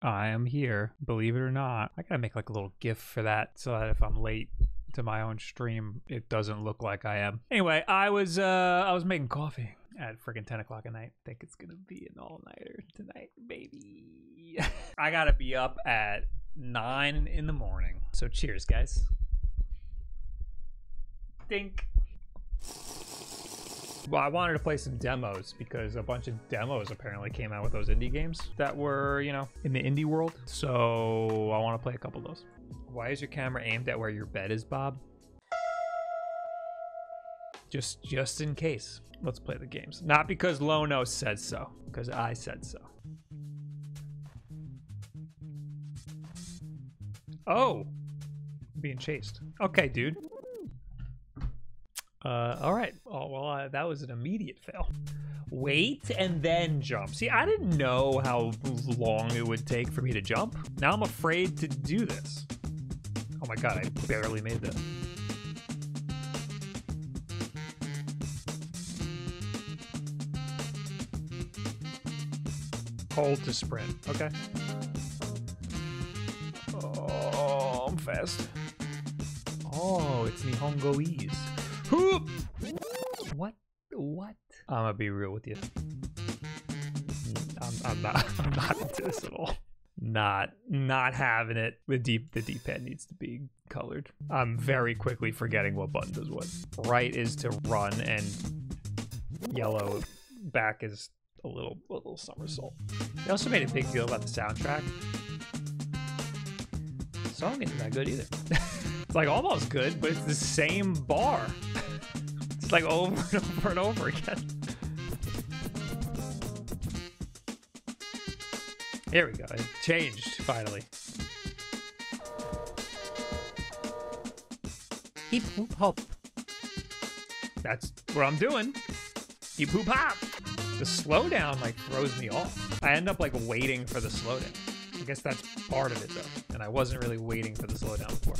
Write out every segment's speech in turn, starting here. I am here, believe it or not. I gotta make like a little GIF for that so that if I'm late to my own stream, it doesn't look like I am. Anyway, I was making coffee at freaking 10 o'clock at night. I think it's gonna be an all-nighter tonight, baby. I gotta be up at 9 in the morning. So cheers, guys. Dink. Well, I wanted to play some demos because a bunch of demos apparently came out with those indie games that were, you know, in the indie world. So I want to play a couple of those. Why is your camera aimed at where your bed is, Bob? Just in case. Let's play the games. Not because Lono said so, because I said so. Oh, being chased. Okay, dude. All right. Oh, well, that was an immediate fail. Wait and then jump. See, I didn't know how long it would take for me to jump. Now I'm afraid to do this. Oh my God, I barely made this. Hold to sprint, okay. Oh, I'm fast. Oh, it's Nihongoese. Whoop! What? I'm gonna be real with you. I'm not into this at all. Not having it. The D-pad needs to be colored. I'm very quickly forgetting what button does what. Right is to run, and yellow back is a little somersault. They also made a big deal about the soundtrack. The song isn't that good either. It's like almost good, but it's the same bar. It's like over and over and over again. Here we go, it changed finally. Heep hoop hop. That's what I'm doing. Heep hoop hop. The slowdown like throws me off. I end up like waiting for the slowdown. I guess that's part of it though. And I wasn't really waiting for the slowdown before.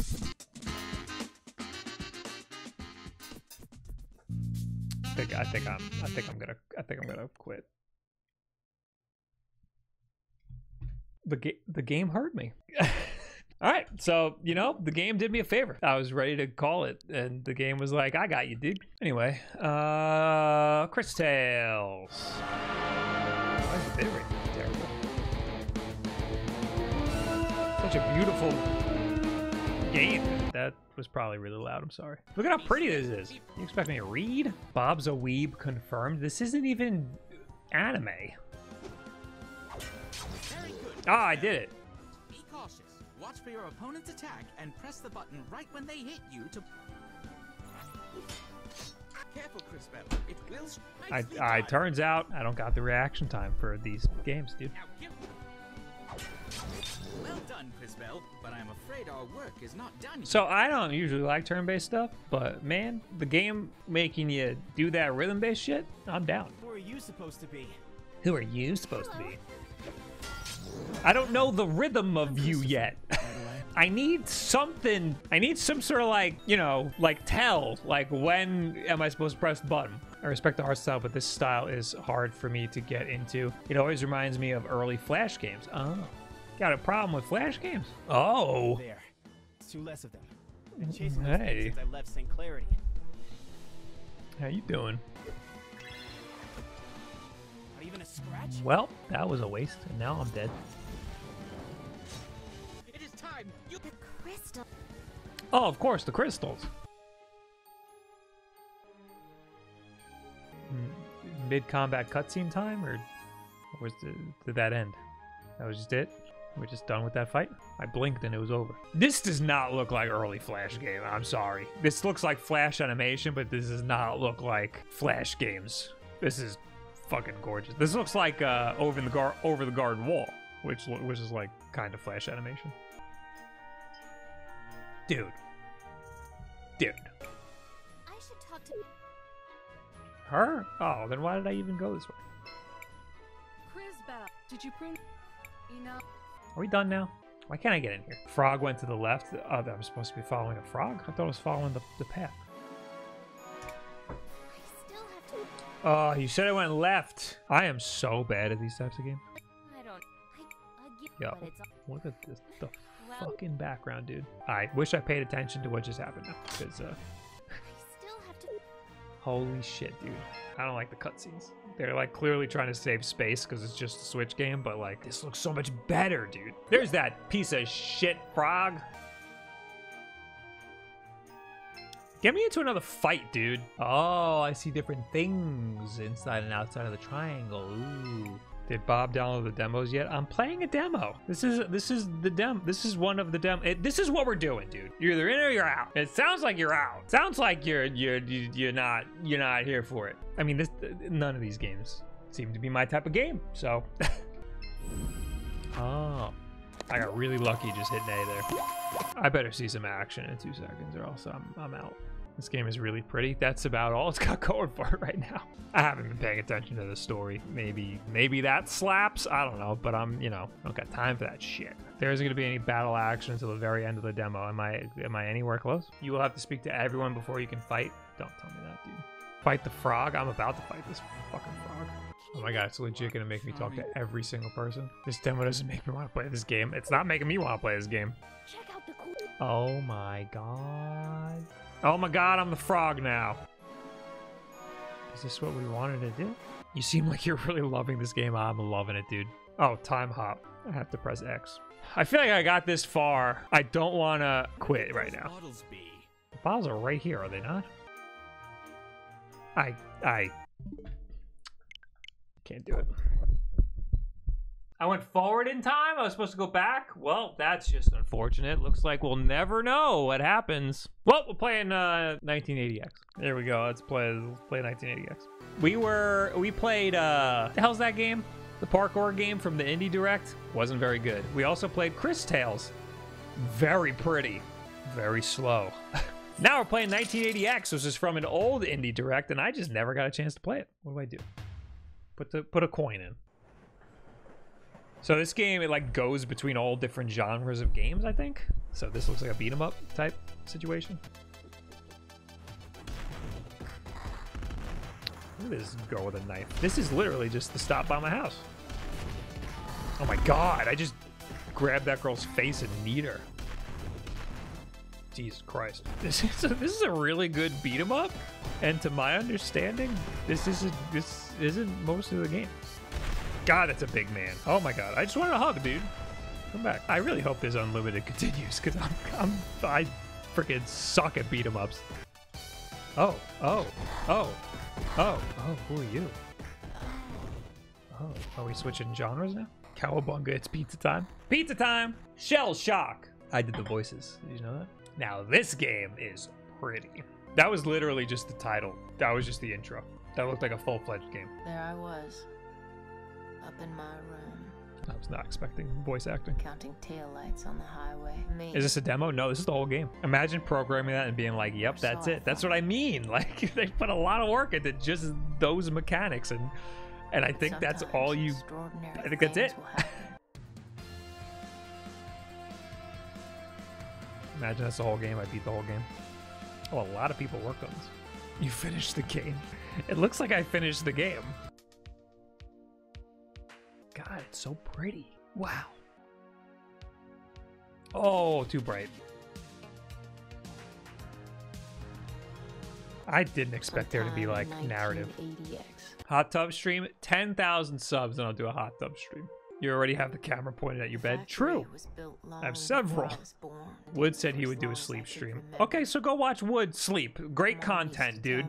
I think I'm gonna quit. The game hurt me. All right, so you know the game did me a favor. I was ready to call it, and the game was like, "I got you, dude." Anyway, Cris Tales. Why is the bit rate terrible? Such a beautiful game. That was probably really loud, I'm sorry. Look at how pretty this is. You expect me to read? Bob's a weeb confirmed. This isn't even anime. Ah, I did it. Be cautious. Watch for your opponent's attack and press the button right when they hit you to... Careful, Chris Bell. It will... I turns out I don't got the reaction time for these games, dude. Well done, Cris Bell, but I'm afraid our work is not done yet. So I don't usually like turn-based stuff, but man, the game making you do that rhythm-based shit, I'm down. Who are you supposed to be? Who are you supposed to be? I don't know the rhythm of you yet. I need something. I need some sort of like, you know, like tell, like when am I supposed to press the button? I respect the art style, but this style is hard for me to get into. It always reminds me of early Flash games. Oh. Got a problem with Flash games? Oh. There. It's two less of them. Been chasing those things since I left St. Clarity. How you doing? Not even a scratch? Well, that was a waste, and now I'm dead. It is time. You the crystal. Oh, of course, the crystals. Mid-combat cutscene time, or was did that end? That was just it. We're just done with that fight. I blinked and it was over. This does not look like early Flash game. I'm sorry. This looks like Flash animation, but this does not look like Flash games. This is fucking gorgeous. This looks like over the guard wall, which is like kind of Flash animation. Dude. I should talk to her. Oh, then why did I even go this way? Crisbell, did you print? You know. Are we done now? Why can't I get in here? Frog went to the left. Oh, I'm supposed to be following a frog? I thought I was following the path. Oh, you said I went left. I am so bad at these types of games. I don't. I give Yo, look at this, the fucking background, dude. I wish I paid attention to what just happened now, because, holy shit, dude. I don't like the cutscenes. They're like clearly trying to save space because it's just a Switch game, but like, this looks so much better, dude. There's that piece of shit frog. Get me into another fight, dude. Oh, I see different things inside and outside of the triangle. Ooh. Did Bob download the demos yet? I'm playing a demo. This is what we're doing, dude. You're either in or you're out. It sounds like you're out. Sounds like you're not here for it. I mean, none of these games seem to be my type of game. So, oh, I got really lucky just hitting A there. I better see some action in 2 seconds, or else I'm out. This game is really pretty. That's about all it's got going for it right now. I haven't been paying attention to the story. Maybe that slaps. I don't know, but I don't got time for that shit. There isn't gonna be any battle action until the very end of the demo. Am I anywhere close? You will have to speak to everyone before you can fight. Don't tell me that, dude. Fight the frog? I'm about to fight this fucking frog. Oh my god, it's legit gonna make me talk to every single person. This demo doesn't make me wanna play this game. It's not making me wanna play this game. Check out the cool. Oh my god. Oh my god, I'm the frog now. Is this what we wanted to do? You seem like you're really loving this game. I'm loving it, dude. Oh, time hop. I have to press X. I feel like I got this far. I don't wanna quit right now. The bottles are right here, are they not? I can't do it. I went forward in time. I was supposed to go back. Well, that's just unfortunate. Looks like we'll never know what happens. Well, we're playing 1980X. There we go. Let's play 1980X. We played the hell's that game? The parkour game from the Indie Direct. Wasn't very good. We also played Cris Tales. Very pretty. Very slow. Now we're playing 1980X, which is from an old Indie Direct, and I just never got a chance to play it. What do I do? Put a coin in. So this game, it like goes between all different genres of games, I think. So this looks like a beat 'em up type situation. Look at this girl with a knife. This is literally just the stop by my house. Oh my god, I just grabbed that girl's face and kneed her. Jesus Christ. This is a really good beat 'em up. And to my understanding, this isn't most of the game. God, that's a big man. Oh my god, I just wanted a hug, dude. Come back. I really hope this unlimited continues, because I freaking suck at beat 'em ups. Oh, who are you? Oh, are we switching genres now? Cowabunga, it's pizza time. Pizza time! Shell shock! I did the voices. Did you know that? Now this game is pretty. That was literally just the title. That was just the intro. That looked like a full-fledged game. There I was. Up in my room. I was not expecting voice acting. Counting taillights on the highway. Me. Is this a demo? No, this is the whole game. Imagine programming that and being like, yep, that's it. That's what I mean. Like, they put a lot of work into just those mechanics, and I think sometimes that's all you... I think that's it. Imagine that's the whole game. I beat the whole game. Oh, a lot of people worked on this. You finished the game. It looks like I finished the game. God, it's so pretty. Wow. Oh, too bright. I didn't expect there to be like narrative. Hot tub stream, 10,000 subs and I'll do a hot tub stream. You already have the camera pointed at your bed. True. I have several. Wood said he would do a sleep stream. Okay, so go watch Wood sleep. Great content, dude.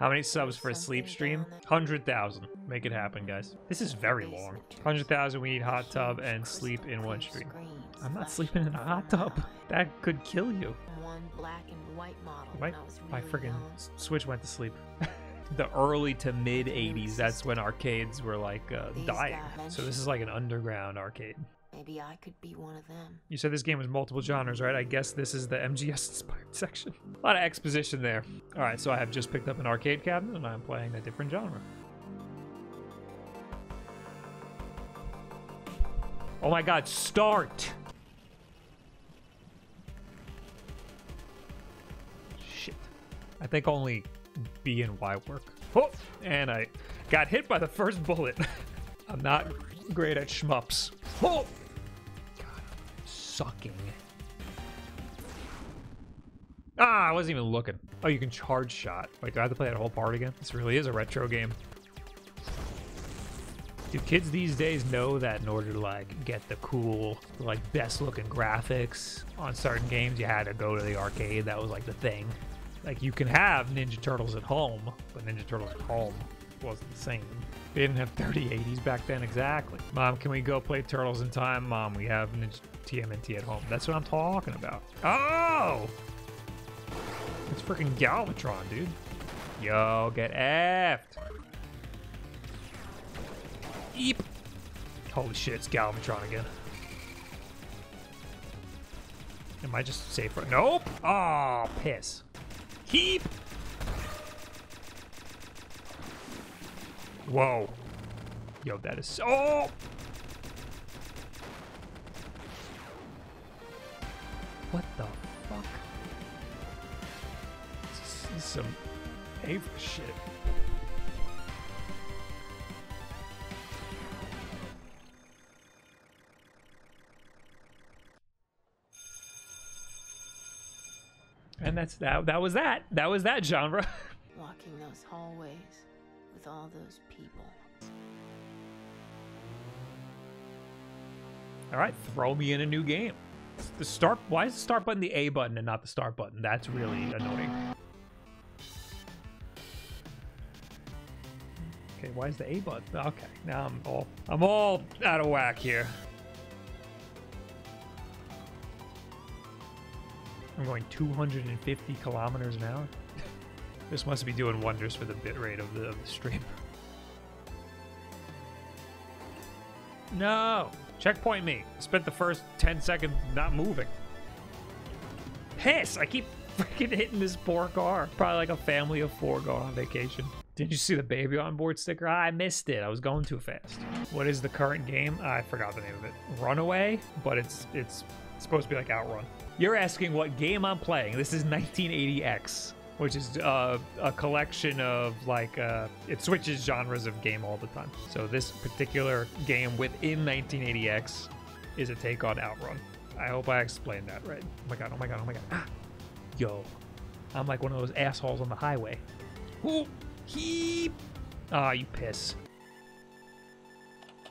How many subs for a sleep stream? 100,000. Make it happen, guys. This is very long. 100,000, we need hot tub and sleep in one stream. I'm not sleeping in a hot tub. That could kill you. My freaking Switch went to sleep. The early to mid 80s, that's when arcades were like dying. So this is like an underground arcade. Maybe I could be one of them. You said this game was multiple genres, right? I guess this is the MGS inspired section. A lot of exposition there. All right, so I have just picked up an arcade cabinet and I'm playing a different genre. Oh my god, start. Shit. I think only B and Y work. Oh, and I got hit by the first bullet. I'm not great at shmups. Oh, sucking. Ah, I wasn't even looking. Oh, you can charge shot. Wait, do I have to play that whole part again? This really is a retro game. Do kids these days know that in order to like get the cool, like best looking graphics on certain games, you had to go to the arcade? That was like the thing. Like you can have Ninja Turtles at home, but Ninja Turtles at home wasn't the same. They didn't have 3080s back then, exactly. Mom, can we go play Turtles in Time? Mom, we have Ninja TMNT at home. That's what I'm talking about. Oh! It's freaking Galvatron, dude. Yo, get effed. Eep. Holy shit, it's Galvatron again. Am I just safe right? Nope. Oh, piss. Heep. Whoa. Yo, that is so... Oh! What the fuck? This is some paper shit. And that's that. That was that. That was that genre. Walking those hallways with all those people. All right, throw me in a new game. The start. Why is the start button the A button and not the start button? That's really annoying. Okay, why is the A button? Okay, now I'm all out of whack here. I'm going 250 kilometers an hour. This must be doing wonders for the bitrate of the stream. No! Checkpoint me. Spent the first 10 seconds not moving. Piss! I keep freaking hitting this poor car. Probably like a family of four going on vacation. Did you see the baby on board sticker? I missed it. I was going too fast. What is the current game? I forgot the name of it. Runaway? But it's supposed to be like OutRun. You're asking what game I'm playing. This is 1980X, which is a collection of like, it switches genres of game all the time. So this particular game within 1980X is a take on OutRun. I hope I explained that right. Oh my God, oh my God, oh my God. Ah. Yo, I'm like one of those assholes on the highway. Ooh, heep. Ah, you piss.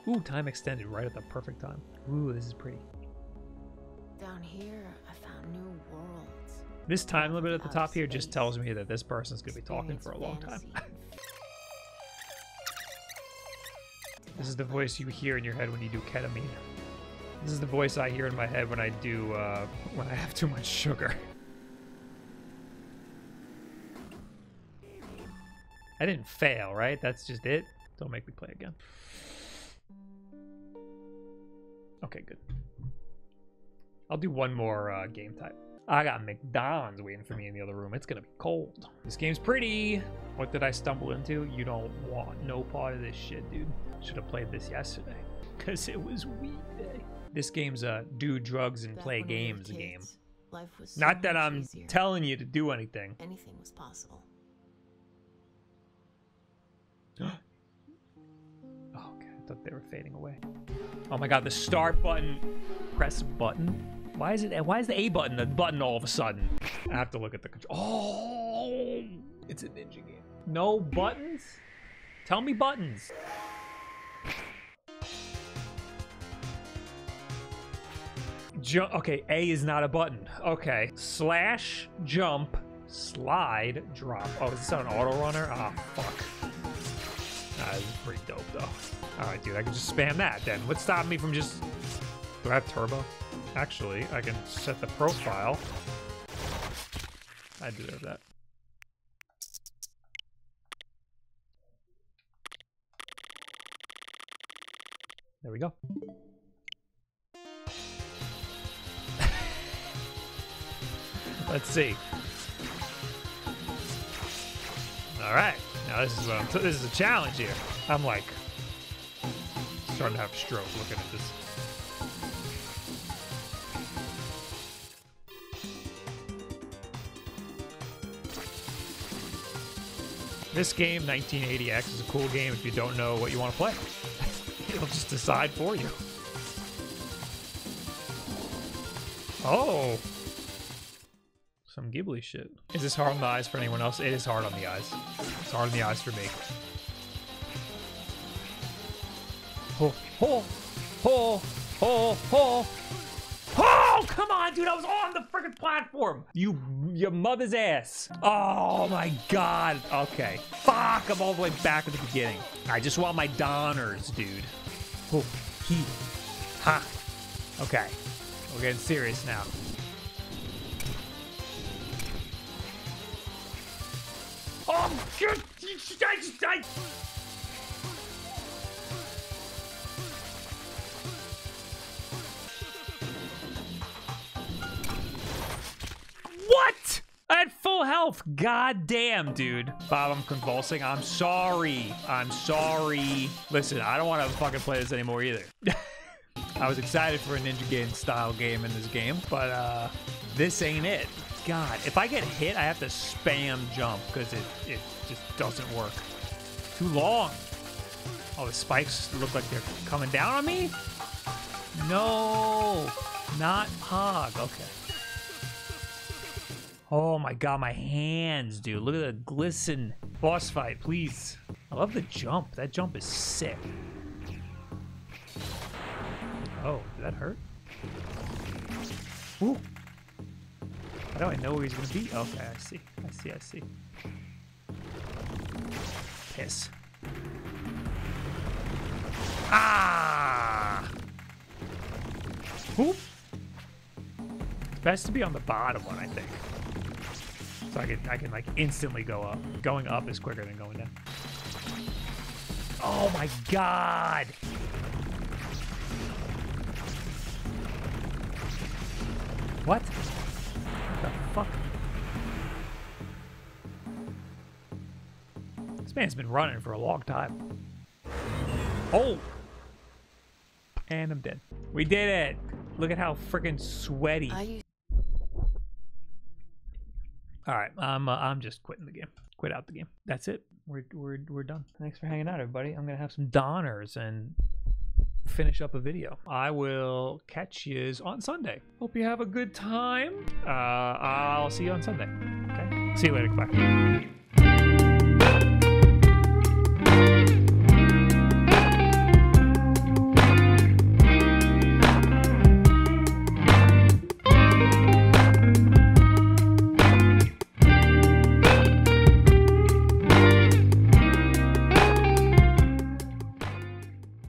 Ooh, time extended right at the perfect time. Ooh, this is pretty. Down here, I found new worlds. This time limit at the top here just tells me that this person's going to be talking for a long time. This is the voice you hear in your head when you do ketamine. This is the voice I hear in my head when I do, when I have too much sugar. I didn't fail, right? That's just it. Don't make me play again. Okay, good. I'll do one more game type. I got McDonald's waiting for me in the other room. It's gonna be cold. This game's pretty. What did I stumble into? You don't want no part of this shit, dude. Should have played this yesterday, cause it was weed day. This game's a do drugs and play games game. Life was so not that I'm easier. Telling you to do anything. Anything was possible. Oh, okay, I thought they were fading away. Oh my God, the start button. Press button. Why is it? Why is the A button the button all of a sudden? I have to look at the control. Oh, it's a ninja game. No buttons? Tell me buttons. Okay, A is not a button. Okay, slash, jump, slide, drop. Oh, is this on an auto runner? Ah, oh, fuck. Nah, this is pretty dope though. All right, dude, I can just spam that then. What's stopping me from just? Do I have turbo? Actually, I can set the profile. I deserve that. There we go. Let's see. All right, now this is what I'm this is a challenge here. I'm like starting to have a stroke looking at this. This game, 1980X, is a cool game if you don't know what you want to play. It'll just decide for you. Oh! Some Ghibli shit. Is this hard on the eyes for anyone else? It is hard on the eyes. It's hard on the eyes for me. Oh, oh, oh, oh, oh. Oh, come on, dude. I was on the freaking platform. Your mother's ass. Oh, my God. Okay. Fuck, I'm all the way back at the beginning. I just want my Donners, dude. Oh, he. Ha. Okay. We're getting serious now. Oh, shit. I What? I had full health. God damn, dude. Bob, I'm convulsing. I'm sorry. I'm sorry. Listen, I don't want to fucking play this anymore either. I was excited for a Ninja Gaiden style game in this game, but this ain't it. God, if I get hit, I have to spam jump because it just doesn't work. Too long. Oh, the spikes look like they're coming down on me? No, not Hog. Okay. Oh my God, my hands, dude. Look at the glisten. Boss fight, please. I love the jump. That jump is sick. Oh, did that hurt? Ooh. How do I know where he's gonna be? Okay, I see. I see, I see. Piss. Ah! Oop. It's best to be on the bottom one, I think. So I can like instantly go up. Going up is quicker than going down. Oh my God! What? What the fuck? This man's been running for a long time. Oh! And I'm dead. We did it! Look at how freaking sweaty. All right, I'm just quitting the game. Quit out the game. That's it. We're done. Thanks for hanging out, everybody. I'm gonna have some Donners and finish up a video. I will catch yous on Sunday. Hope you have a good time. I'll see you on Sunday. Okay. See you later. Bye.